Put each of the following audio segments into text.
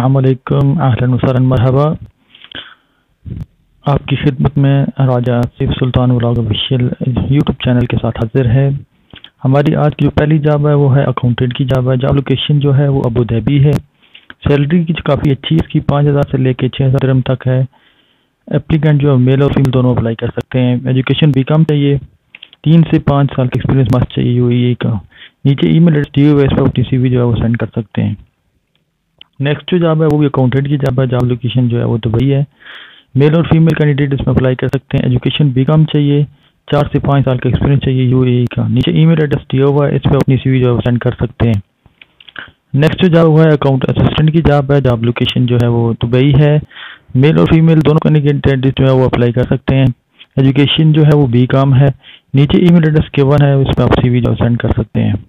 अस्सलाम वालेकुम, अहलन वसहलन, मरहबा। आपकी खिदमत में राजा आसिफ सुल्तान वालीशियल यूट्यूब चैनल के साथ हाजिर है। हमारी आज की जो पहली जॉब है वो है अकाउंटेंट की जॉब है। जॉब लोकेशन जो है वो अबू धाबी है। सैलरी की काफ़ी अच्छी है, इसकी 5000 से लेकर 6000 दिरहम तक है। एप्लीकेंट जो है मेल और फीमेल दोनों अप्लाई कर सकते हैं। एजुकेशन बीकॉम चाहिए, 3 से 5 साल का एक्सपीरियंस मस्ट चाहिए यूएई का। नीचे ईमेल एड्रेस दिए हुए, इस पर अपनी सीवी जो है वो सेंड कर सकते हैं। नेक्स्ट जो जॉब है वो भी अकाउंटेंट की जॉब है। जॉब लोकेशन जो है वो दुबई है। मेल और फीमेल कैंडिडेट इसमें अप्लाई कर सकते हैं। एजुकेशन बीकॉम चाहिए, 4 से 5 साल का एक्सपीरियंस चाहिए यूएई का। नीचे ईमेल एड्रेस दिया हुआ है, इस पर अपनी सीवी जो है सेंड कर सकते हैं। नेक्स्ट जो जॉब है अकाउंट असिस्टेंट की जॉब है। जॉब लोकेशन जो है वो दुबई है। मेल और फीमेल दोनों कैंडिडेट जो है वो अप्लाई कर सकते हैं। एजुकेशन जो है वो बीकॉम है। नीचे ईमेल एड्रेस गिवन है, इस पर आप सीवी जो सेंड कर सकते हैं।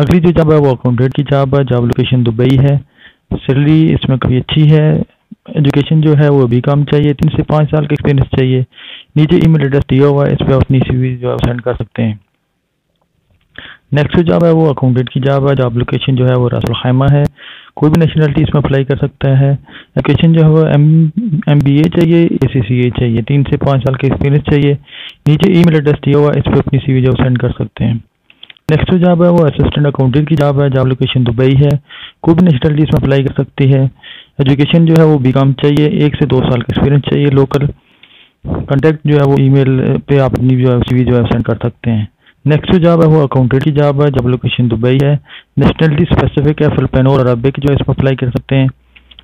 अगली जो जॉब है वो अकाउंटेंट की जॉब है। जॉब लोकेशन दुबई है। सैलरी इसमें काफ़ी अच्छी है। एजुकेशन जो है वो बीकॉम चाहिए, 3 से 5 साल का एक्सपीरियंस चाहिए। नीचे ईमेल एड्रेस दिया हुआ है, इस पर अपनी सीवी जो आप सेंड कर सकते हैं। नेक्स्ट जो जॉब है वो अकाउंटेंट की जॉब है। जॉब लोकेशन जो है वो रसुल खैमा है। कोई भी नेशनलिटी इसमें अप्लाई कर सकता है। एजुकेशन जो है वो MBA चाहिए, ACCA चाहिए, 3 से 5 साल का एक्सपीरियंस चाहिए। नीचे ईमेल एड्रेस दिया हुआ है, इस पर अपनी सीवी जो सेंड कर सकते हैं। नेक्स्ट जो जॉब है वो असिस्टेंट अकाउंटेंट की जॉब है। जॉब लोकेशन दुबई है। कोई भी नेशनलिटी इसमें अप्लाई कर सकती है। एजुकेशन जो है वो बीकॉम चाहिए, 1 से 2 साल का एक्सपीरियंस चाहिए लोकल। कॉन्टैक्ट जो है वो ईमेल पे आप अपनी जो है सीवी जो है सेंड कर सकते हैं। नेक्स्ट जो जॉब है वो अकाउंटेंट की जॉब है। जॉब लोकेशन दुबई है। नेशनलिटी स्पेसिफिक है, फिलिपिनो और अरबिक जो है इसमें अप्लाई कर सकते हैं।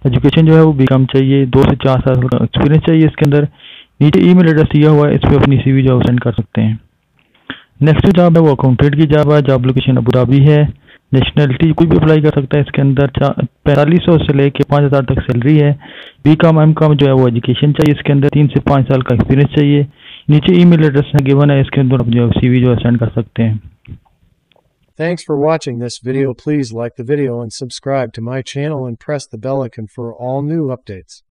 एजुकेशन जो है वो बीकॉम चाहिए, 2 से 4 साल का एक्सपीरियंस चाहिए इसके अंदर। नीचे ईमेल एड्रेस दिया हुआ है, इस पर अपनी सीवी जो है सेंड कर सकते हैं। नेक्स्ट जॉब है वो अकाउंटेंट की जॉब है। जॉब लोकेशन अबू धाबी है। नेशनलिटी कोई भी अप्लाई कर सकता है इसके अंदर। 4500 से लेके 5000 तक सैलरी है। BCom MCom जो है वो एजुकेशन चाहिए इसके अंदर, 3 से 5 साल का एक्सपीरियंस चाहिए। नीचे ईमेल एड्रेस गिवन है, इसके अंदर आप जो सीवी जो सेंड कर सकते हैं। Thanks for watching this video. Please like the video and subscribe to my channel and press the bell icon for all new updates.